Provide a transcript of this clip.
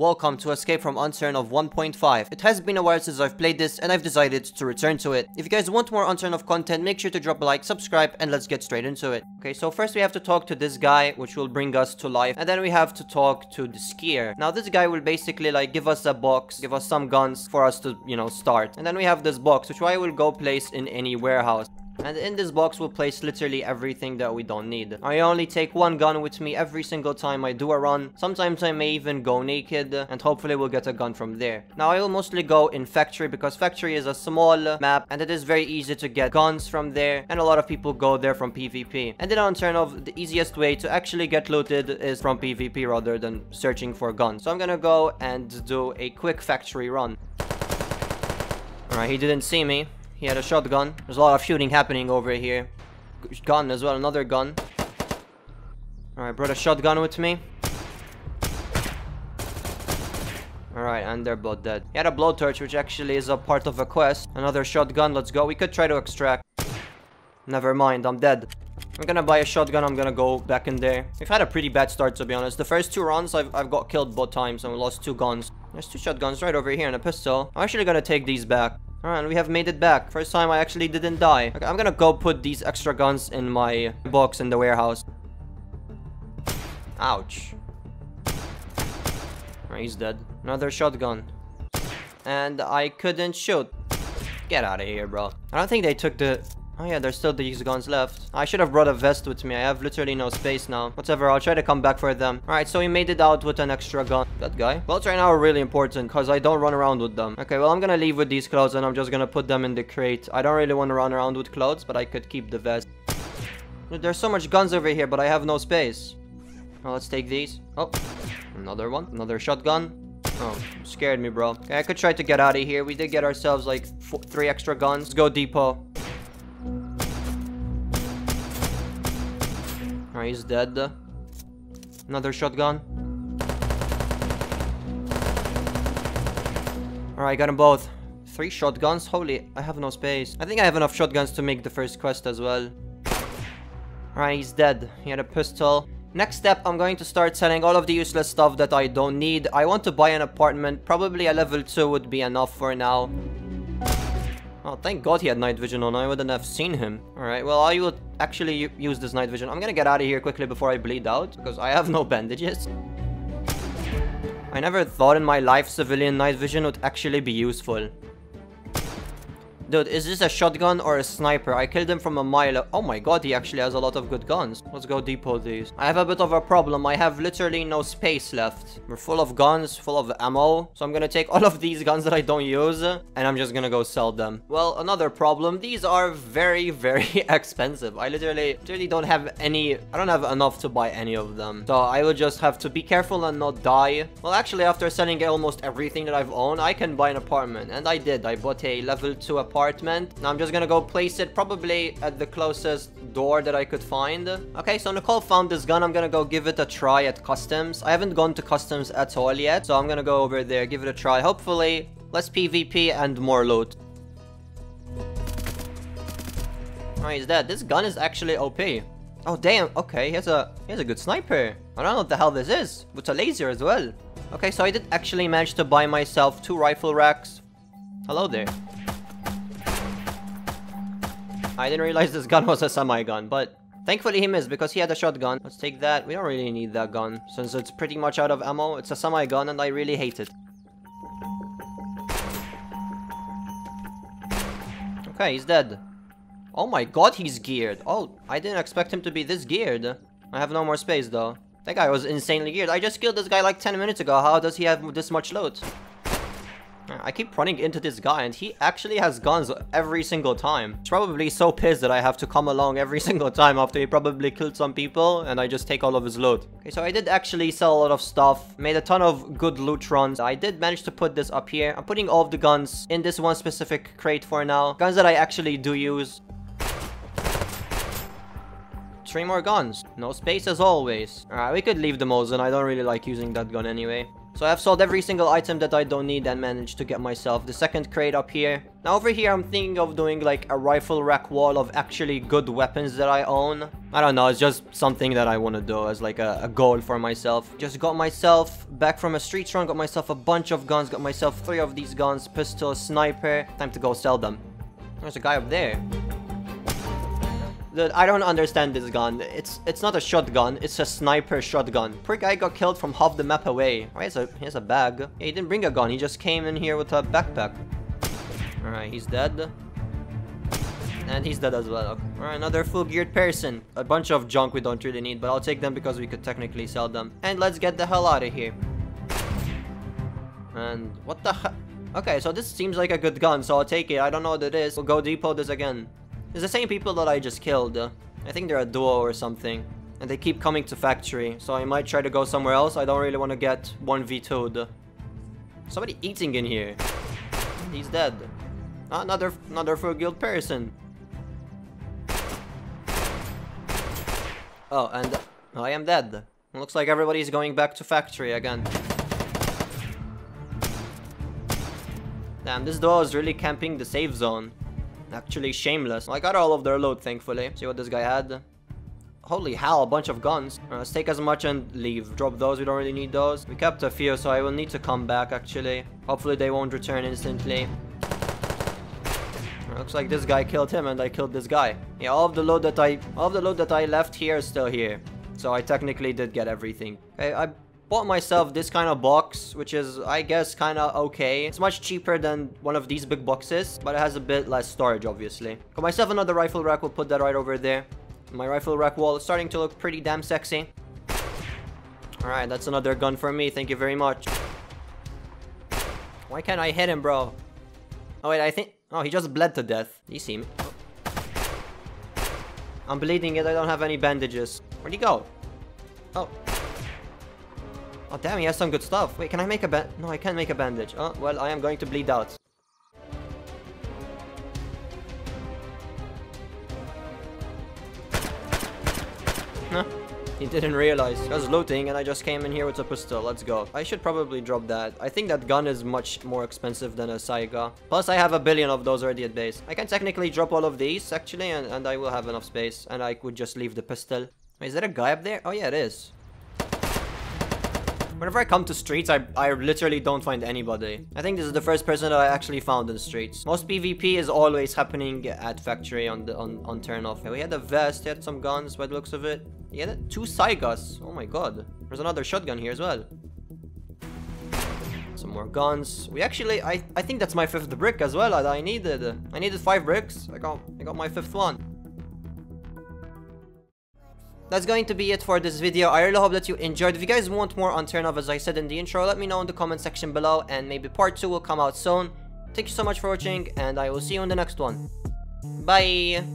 Welcome to Escape from Unturnov 1.5. It has been a while since I've played this and I've decided to return to it. If you guys want more Unturnov content, make sure to drop a like, subscribe, and let's get straight into it. Okay, so first we have to talk to this guy, which will bring us to life, and then we have to talk to the skier. Now this guy will basically like give us a box, give us some guns for us to, you know, start. And then we have this box, which I will go place in any warehouse. And in this box we'll place literally everything that we don't need. I only take one gun with me every single time I do a run. Sometimes I may even go naked, and hopefully we'll get a gun from there. Now I will mostly go in factory, because factory is a small map and it is very easy to get guns from there, and a lot of people go there from PvP. And then on Unturnov, the easiest way to actually get looted is from PvP rather than searching for guns. So I'm gonna go and do a quick factory run. Alright, he didn't see me. He had a shotgun. There's a lot of shooting happening over here. Gun as well, another gun. Alright, brought a shotgun with me. Alright, and they're both dead. He had a blowtorch, which actually is a part of a quest. Another shotgun, let's go. We could try to extract. Never mind, I'm dead. I'm gonna buy a shotgun, I'm gonna go back in there. We've had a pretty bad start, to be honest. The first two runs, I've got killed both times and we lost two guns. There's two shotguns right over here and a pistol. I'm actually gonna take these back. Alright, we have made it back. First time I actually didn't die. Okay, I'm gonna go put these extra guns in my box in the warehouse. Ouch. Alright, he's dead. Another shotgun. And I couldn't shoot. Get out of here, bro. I don't think they took the... Oh yeah, there's still these guns left. I should have brought a vest with me. I have literally no space now. Whatever, I'll try to come back for them. Alright, so we made it out with an extra gun. That guy. Clothes right now are really important because I don't run around with them. Okay, well, I'm gonna leave with these clothes and I'm just gonna put them in the crate. I don't really want to run around with clothes, but I could keep the vest. There's so much guns over here, but I have no space. Well, let's take these. Oh, another one. Another shotgun. Oh, scared me, bro. Okay, I could try to get out of here. We did get ourselves like three extra guns. Let's go depot. Alright, he's dead. Another shotgun. Alright, got them both. Three shotguns? Holy, I have no space. I think I have enough shotguns to make the first quest as well. Alright, he's dead. He had a pistol. Next step, I'm going to start selling all of the useless stuff that I don't need. I want to buy an apartment. Probably a level 2 would be enough for now. Oh, thank God he had night vision on. I wouldn't have seen him. Alright, well, I would actually use this night vision. I'm gonna get out of here quickly before I bleed out, because I have no bandages. I never thought in my life civilian night vision would actually be useful. Dude, is this a shotgun or a sniper? I killed him from a mile. Oh my God, he actually has a lot of good guns. Let's go depot these. I have a bit of a problem. I have literally no space left. We're full of guns, full of ammo. So I'm gonna take all of these guns that I don't use and I'm just gonna go sell them. Well, another problem. These are very, very expensive. I literally don't have any. I don't have enough to buy any of them. So I will just have to be careful and not die. Well, actually, after selling almost everything that I've owned, I can buy an apartment. And I did. I bought a level 2 apartment. Now I'm just gonna go place it probably at the closest door that I could find. Okay, so Nicole found this gun. I'm gonna go give it a try at customs. I haven't gone to customs at all yet, so I'm gonna go over there, give it a try. Hopefully, less PvP and more loot. Oh, he's dead. This gun is actually OP. Oh, damn. Okay, he has a good sniper. I don't know what the hell this is. It's a laser as well. Okay, so I did actually manage to buy myself two rifle racks. Hello there. I didn't realize this gun was a semi-gun, but thankfully he missed because he had a shotgun. Let's take that. We don't really need that gun since it's pretty much out of ammo. It's a semi-gun and I really hate it. Okay, he's dead. Oh my God, he's geared. Oh, I didn't expect him to be this geared. I have no more space though. That guy was insanely geared. I just killed this guy like 10 minutes ago. How does he have this much loot? I keep running into this guy and he actually has guns every single time. He's probably so pissed that I have to come along every single time after he probably killed some people and I just take all of his loot. Okay, so I did actually sell a lot of stuff, made a ton of good loot runs. I did manage to put this up here. I'm putting all of the guns in this one specific crate for now. Guns that I actually do use. Three more guns. No space as always. Alright, we could leave the Mosin. I don't really like using that gun anyway. So I've sold every single item that I don't need and managed to get myself the second crate up here. Now over here I'm thinking of doing like a rifle rack wall of actually good weapons that I own. I don't know, it's just something that I want to do as like a goal for myself. Just got myself back from a street run, got myself a bunch of guns, got myself 3 of these guns, pistol, sniper. Time to go sell them. There's a guy up there. Dude, I don't understand this gun. It's not a shotgun, it's a sniper shotgun. Poor guy got killed from half the map away. Alright, so he has a bag. Yeah, he didn't bring a gun, he just came in here with a backpack. Alright, he's dead. And he's dead as well. Alright, another full geared person. A bunch of junk we don't really need, but I'll take them because we could technically sell them. And let's get the hell out of here. And what the hell? Okay, so this seems like a good gun, so I'll take it. I don't know what it is. We'll go depot this again. It's the same people that I just killed. I think they're a duo or something. And they keep coming to factory. So I might try to go somewhere else. I don't really want to get 1v2'd. Somebody eating in here. He's dead. Another full guild person. Oh, and I am dead. Looks like everybody's going back to factory again. Damn, this duo is really camping the safe zone. Actually shameless. I got all of their loot, thankfully. See what this guy had. Holy hell, a bunch of guns. Let's take as much and leave. Drop those, we don't really need those. We kept a few, so I will need to come back, actually. Hopefully they won't return instantly. Looks like this guy killed him and I killed this guy. Yeah, all of the loot that I left here is still here. So I technically did get everything. Okay, I bought myself this kind of box, which is, I guess, kind of okay. It's much cheaper than one of these big boxes, but it has a bit less storage, obviously. Got myself another rifle rack, we'll put that right over there. My rifle rack wall is starting to look pretty damn sexy. Alright, that's another gun for me, thank you very much. Why can't I hit him, bro? Oh wait, I think... Oh, he just bled to death. You see me. I'm bleeding yet I don't have any bandages. Where'd he go? Oh. Oh damn, he has some good stuff. Wait, can I make a bandage? No, I can't make a bandage. Oh, well, I am going to bleed out. Huh? He didn't realize. I was looting and I just came in here with a pistol. Let's go. I should probably drop that. I think that gun is much more expensive than a Saiga. Plus, I have a billion of those already at base. I can technically drop all of these, actually, and I will have enough space. And I could just leave the pistol. Wait, is that a guy up there? Oh yeah, it is. Whenever I come to streets, I literally don't find anybody. I think this is the first person that I actually found in the streets. Most PvP is always happening at factory on Unturnov. Yeah, we had a vest, he had some guns by the looks of it. He had 2 Saigas. Oh my god. There's another shotgun here as well. Some more guns. We actually, I think that's my 5th brick as well that I needed. I needed 5 bricks. I got my 5th one. That's going to be it for this video. I really hope that you enjoyed. If you guys want more Unturned, as I said in the intro, let me know in the comment section below and maybe part 2 will come out soon. Thank you so much for watching and I will see you in the next one. Bye!